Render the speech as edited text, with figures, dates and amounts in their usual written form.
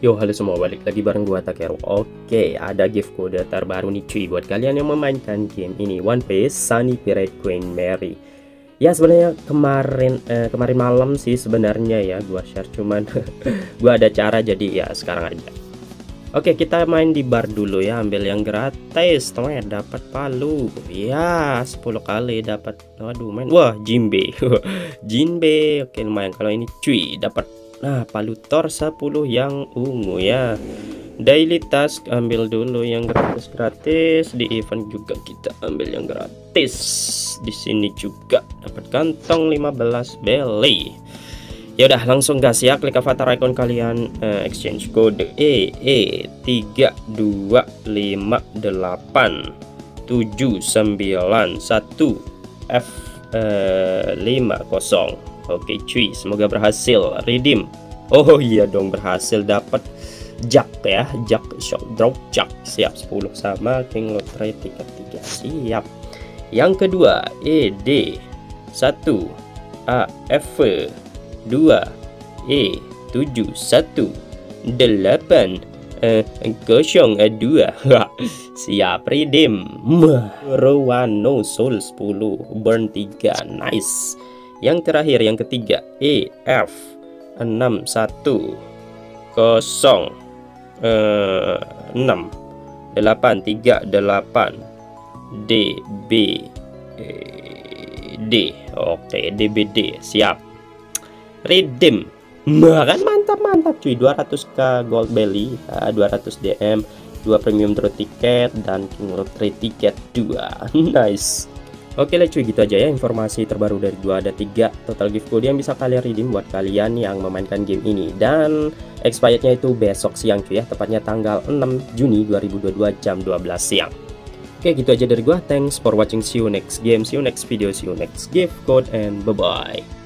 Yo, halo semua, balik lagi bareng gua Takeru. Oke, ada gift code terbaru nih cuy buat kalian yang memainkan game ini, One Piece Sunny Pirate Queen Mary. Ya sebenarnya kemarin malam sih sebenarnya ya gua share, cuman gua ada cara jadi ya sekarang aja. Oke, kita main di bar dulu ya, ambil yang gratis. Teman dapat palu. Ya, 10 kali dapat. Waduh, main. Wah, Jinbe. Jinbe. Oke, lumayan kalau ini cuy dapat. Nah, Palutor 10 yang ungu ya. Daily task ambil dulu yang gratis-gratis. Di event juga kita ambil yang gratis. Di sini juga dapat kantong 15 belly. Ya udah, langsung gas ya. Klik avatar icon kalian, exchange kode EE3258791F50. Oke cuy, semoga berhasil redeem. Oh iya dong, berhasil dapat jak ya, jak shop drop jak. Siap, 10 sama king lottery 33. Siap. Yang kedua ED 1 AF 2 E 7 1 8 02. Siap, redeem Ruano Soul 10, burn 3, nice. Yang terakhir, yang ketiga, EF 610 6 8 3 8 DBD. Oke, DBD, siap, redeem. Kan mantap cuy, 200k gold belly, 200 DM, 2 premium draw tiket, dan king lottery tiket 2. Nice. Oke lah cuy, gitu aja ya informasi terbaru dari gua. Ada 3 total gift code yang bisa kalian redeem buat kalian yang memainkan game ini, dan expirednya itu besok siang cuy ya, tepatnya tanggal 6 Juni 2022 jam 12 siang. Oke, gitu aja dari gua. Thanks for watching, see you next game, see you next video, see you next gift code, and bye-bye.